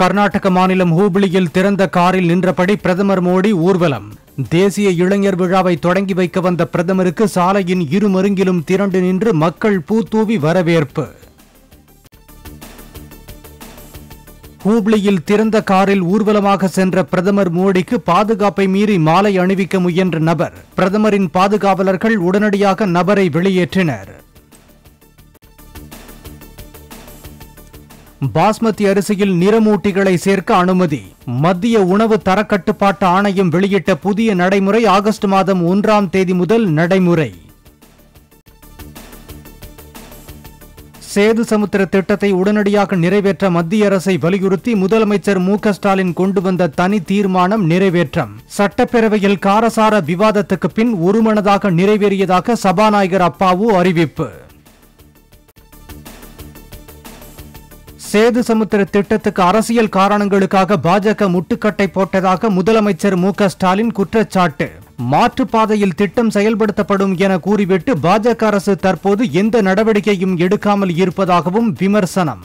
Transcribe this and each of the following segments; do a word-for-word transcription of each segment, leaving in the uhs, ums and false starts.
கர்நாடக மாநிலம் ஹூப்ளியில் திறந்த காரில் நின்றபடி பிரதமர் மோடி ஊர்வலம். தேசிய இளைஞர் விழாவை தொடங்கி வைக்க வந்த பிரதமருக்கு சாலையின் இருமருங்கிலும் திரண்டு நின்று மக்கள் பூத்தூவி வரவேற்பு. ஹூப்ளியில் திறந்த காரில் ஊர்வலமாக சென்ற பிரதமர் மோடிக்கு பாதுகாப்பை மீறி மாலை அணிவிக்க முயன்ற நபர். பிரதமரின் பாதுகாவலர்கள் உடனடியாக நபரை வெளியேற்றினர். பாஸ்மதி அரிசியில் நிறமூட்டிகளை சேர்க்க அனுமதி. மத்திய உணவு தரக்கட்டுப்பாட்டு ஆணையம் வெளியிட்ட புதிய நடைமுறை ஆகஸ்ட் மாதம் ஒன்றாம் தேதி முதல் நடைமுறை. சேது சமுத்திர திட்டத்தை உடனடியாக நிறைவேற்ற மத்திய அரசை வலியுறுத்தி முதலமைச்சர் முக ஸ்டாலின் கொண்டு வந்த தனி தீர்மானம் நிறைவேற்றம். சட்டப்பேரவையில் காரசார விவாதத்துக்கு பின் ஒருமனதாக நிறைவேறியதாக சபாநாயகர் அப்பாவு அறிவிப்பு. சேது சமுத்திர திட்டத்துக்கு அரசியல் காரணங்களுக்காக பாஜக முட்டுக்கட்டை போட்டதாக முதலமைச்சர் முக ஸ்டாலின் குற்றச்சாட்டு. மாற்றுப்பாதையில் திட்டம் செயல்படுத்தப்படும் என கூறிவிட்டு பாஜக அரசு தற்போது எந்த நடவடிக்கையும் எடுக்காமல் இருப்பதாகவும் விமர்சனம்.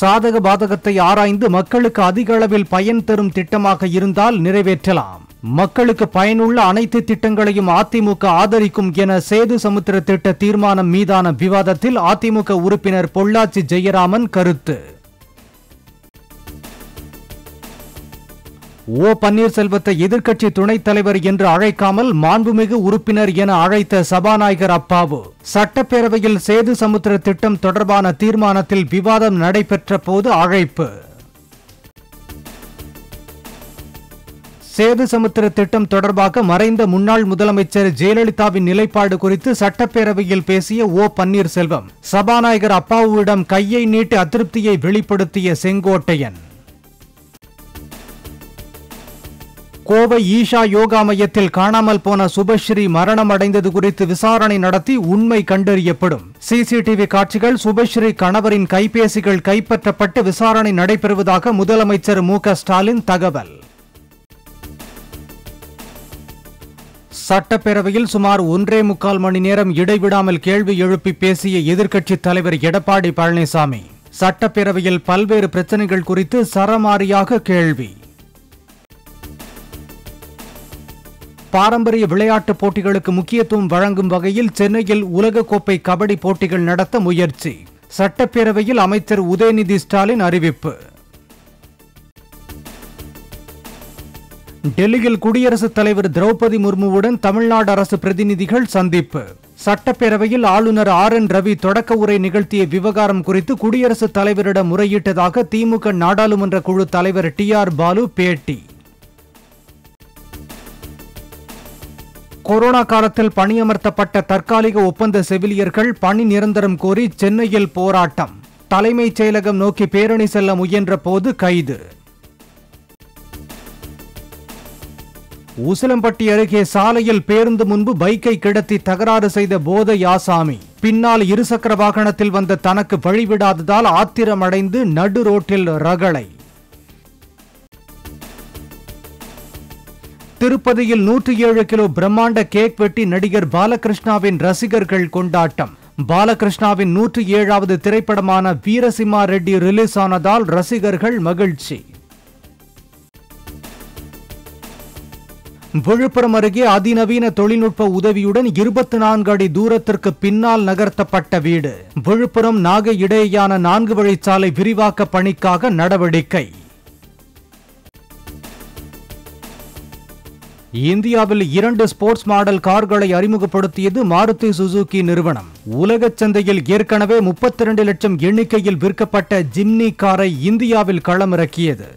சாதக பாதகத்தை ஆராய்ந்து மக்களுக்கு அதிக அளவில் பயன் தரும் திட்டமாக இருந்தால் நிறைவேற்றலாம். மக்களுக்கு பயனுள்ள அனைத்து திட்டங்களையும் அதிமுக ஆதரிக்கும் என சேது சமுத்திர திட்ட தீர்மானம் மீதான விவாதத்தில் அதிமுக உறுப்பினர் பொள்ளாச்சி ஜெயராமன் கருத்து. ஓ பன்னீர்செல்வத்தை எதிர்க்கட்சி துணைத் தலைவர் என்று அழைக்காமல் மாண்புமிகு உறுப்பினர் என அழைத்த சபாநாயகர் அப்பாவு. சட்டப்பேரவையில் சேது சமுத்திர திட்டம் தொடர்பான தீர்மானத்தில் விவாதம் நடைபெற்ற போது அழைப்பு. சேது சமுத்திர திட்டம் தொடர்பாக மறைந்த முன்னாள் முதலமைச்சர் ஜெயலலிதாவின் நிலைப்பாடு குறித்து சட்டப்பேரவையில் பேசிய ஓ பன்னீர்செல்வம், சபாநாயகர் அப்பாவுவிடம் கையை நீட்டி அதிருப்தியை வெளிப்படுத்திய செங்கோட்டையன். கோவை ஈஷா யோகா மையத்தில் காணாமல் போன சுபஸ்ரீ மரணம் அடைந்தது குறித்து விசாரணை நடத்தி உண்மை கண்டறியப்படும். சிசிடிவி காட்சிகள், சுபஸ்ரீ கணவரின் கைபேசிகள் கைப்பற்றப்பட்டு விசாரணை நடைபெறுவதாக முதலமைச்சர் மு க ஸ்டாலின் தகவல். சட்டப்பேரவையில் சுமார் ஒன்றே முக்கால் மணி நேரம் இடைவிடாமல் கேள்வி எழுப்பி பேசிய எதிர்க்கட்சித் தலைவர் எடப்பாடி பழனிசாமி, சட்டப்பேரவையில் பல்வேறு பிரச்சனைகள் குறித்து சரமாரியாக கேள்வி. பாரம்பரிய விளையாட்டுப் போட்டிகளுக்கு முக்கியத்துவம் வழங்கும் வகையில் சென்னையில் உலகக்கோப்பை கபடி போட்டிகள் நடத்த முயற்சி. சட்டப்பேரவையில் அமைச்சர் உதயநிதி ஸ்டாலின் அறிவிப்பு. டெல்லியில் குடியரசுத் தலைவர் திரௌபதி முர்முவுடன் தமிழ்நாடு அரசு பிரதிநிதிகள் சந்திப்பு. சட்டப்பேரவையில் ஆளுநர் ஆர் என் ரவி தொடக்க உரை நிகழ்த்திய விவகாரம் குறித்து குடியரசுத் தலைவரிடம் முறையிட்டதாக திமுக நாடாளுமன்ற குழு தலைவர் டி ஆர் பாலு பேட்டி. கொரோனா காலத்தில் பணியமர்த்தப்பட்ட தற்காலிக ஒப்பந்த செவிலியர்கள் பணி நிரந்தரம் கோரி சென்னையில் போராட்டம். தலைமைச் செயலகம் நோக்கி பேரணி செல்ல முயன்ற போது கைது. உசிலம்பட்டி அருகே சாலையில் பேருந்து முன்பு பைக்கை கிடத்தி தகராறு செய்த போதை ஆசாமி, பின்னால் இருசக்கர வாகனத்தில் வந்த தனக்கு வழிவிடாததால் ஆத்திரமடைந்து நடு ரோட்டில் ரகளை. திருப்பதியில் நூற்றி ஏழு கிலோ பிரம்மாண்ட கேக் வெட்டி நடிகர் பாலகிருஷ்ணாவின் ரசிகர்கள் கொண்டாட்டம். பாலகிருஷ்ணாவின் நூற்றி ஏழாவது திரைப்படமான வீரசிமா ரெட்டி ரிலீஸ் ஆனதால் ரசிகர்கள் மகிழ்ச்சி. விழுப்புரம் அருகே அதிநவீன தொழில்நுட்ப உதவியுடன் இருபத்தி நான்கு அடி தூரத்திற்கு பின்னால் நகர்த்தப்பட்ட வீடு. விழுப்புரம் நாகை இடையேயான நான்கு வழிச்சாலை விரிவாக்க பணிக்காக நடவடிக்கை. இந்தியாவில் இரண்டு ஸ்போர்ட்ஸ் மாடல் கார்களை அறிமுகப்படுத்தியது மாருதி சுசுகி நிறுவனம். உலக சந்தையில் ஏற்கனவே முப்பத்தி இரண்டு லட்சம் எண்ணிக்கையில் விற்கப்பட்ட ஜிம்னி காரை இந்தியாவில் களமிறக்கியது.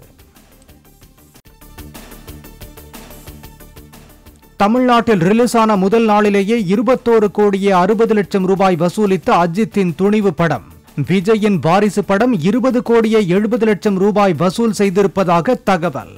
தமிழ்நாட்டில் ரிலீஸ் ஆன முதல் நாளிலேயே இருபத்தோரு கோடியே அறுபது லட்சம் ரூபாய் வசூலித்த அஜித்தின் துணிவு படம். விஜயின் வாரிசு படம் இருபது கோடியே எழுபது லட்சம் ரூபாய் வசூல் செய்திருப்பதாக தகவல்.